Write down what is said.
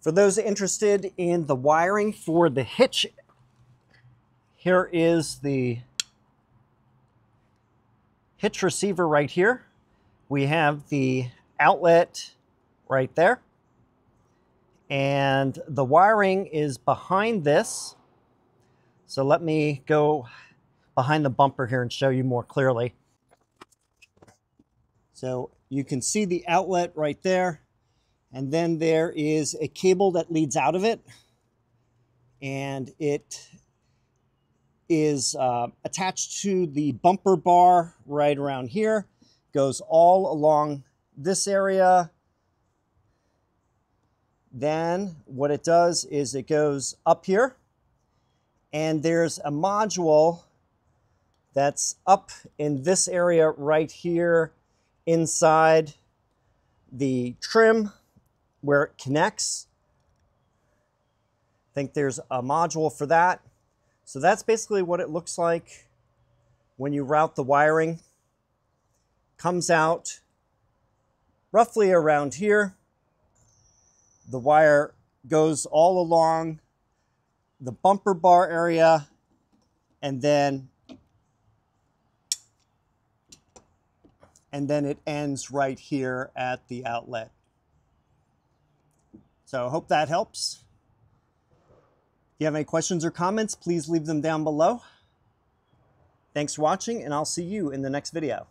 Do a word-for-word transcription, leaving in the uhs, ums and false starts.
For those interested in the wiring for the hitch, here is the hitch receiver right here. We have the outlet right there. And the wiring is behind this. So let me go behind the bumper here and show you more clearly. So you can see the outlet right there. And then there is a cable that leads out of it, and it is uh, attached to the bumper bar right around here, goes all along this area. Then what it does is it goes up here, and there's a module that's up in this area right here inside the trim, where it connects. I think there's a module for that. So that's basically what it looks like when you route the wiring. Comes out roughly around here. The wire goes all along the bumper bar area, and then and then it ends right here at the outlet. So hope that helps. If you have any questions or comments, please leave them down below. Thanks for watching, and I'll see you in the next video.